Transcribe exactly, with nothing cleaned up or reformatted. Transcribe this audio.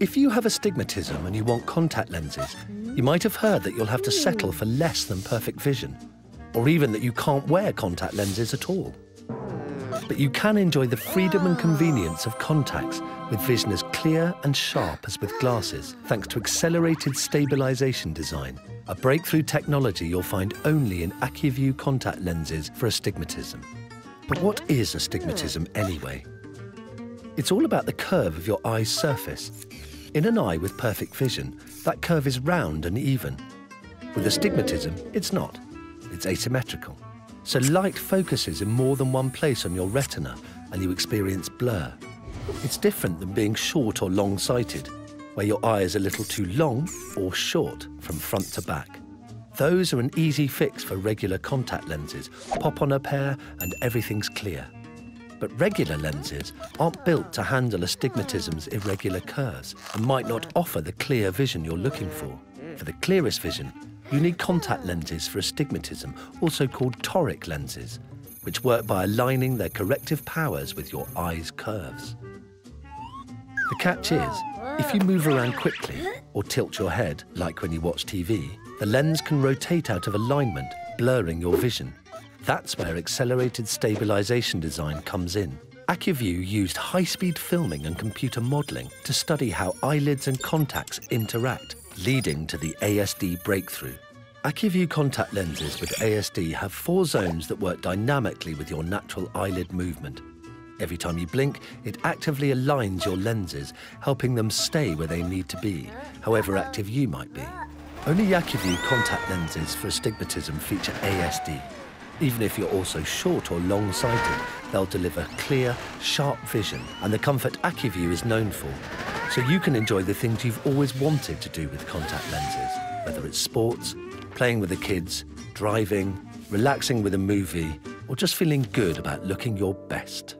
If you have astigmatism and you want contact lenses, you might have heard that you'll have to settle for less than perfect vision, or even that you can't wear contact lenses at all. But you can enjoy the freedom and convenience of contacts with vision as clear and sharp as with glasses, thanks to accelerated stabilisation design, a breakthrough technology you'll find only in Acuvue contact lenses for astigmatism. But what is astigmatism anyway? It's all about the curve of your eye's surface. In an eye with perfect vision, that curve is round and even. With astigmatism, it's not. It's asymmetrical. So light focuses in more than one place on your retina and you experience blur. It's different than being short or long-sighted, where your eye is a little too long or short from front to back. Those are an easy fix for regular contact lenses. Pop on a pair and everything's clear. But regular lenses aren't built to handle astigmatism's irregular curves and might not offer the clear vision you're looking for. For the clearest vision, you need contact lenses for astigmatism, also called toric lenses, which work by aligning their corrective powers with your eye's curves. The catch is, if you move around quickly or tilt your head, like when you watch T V, the lens can rotate out of alignment, blurring your vision. That's where accelerated stabilisation design comes in. Acuvue used high-speed filming and computer modelling to study how eyelids and contacts interact, leading to the A S D breakthrough. Acuvue contact lenses with A S D have four zones that work dynamically with your natural eyelid movement. Every time you blink, it actively aligns your lenses, helping them stay where they need to be, however active you might be. Only Acuvue contact lenses for astigmatism feature A S D. Even if you're also short or long-sighted, they'll deliver clear, sharp vision and the comfort Acuvue is known for. So you can enjoy the things you've always wanted to do with contact lenses, whether it's sports, playing with the kids, driving, relaxing with a movie, or just feeling good about looking your best.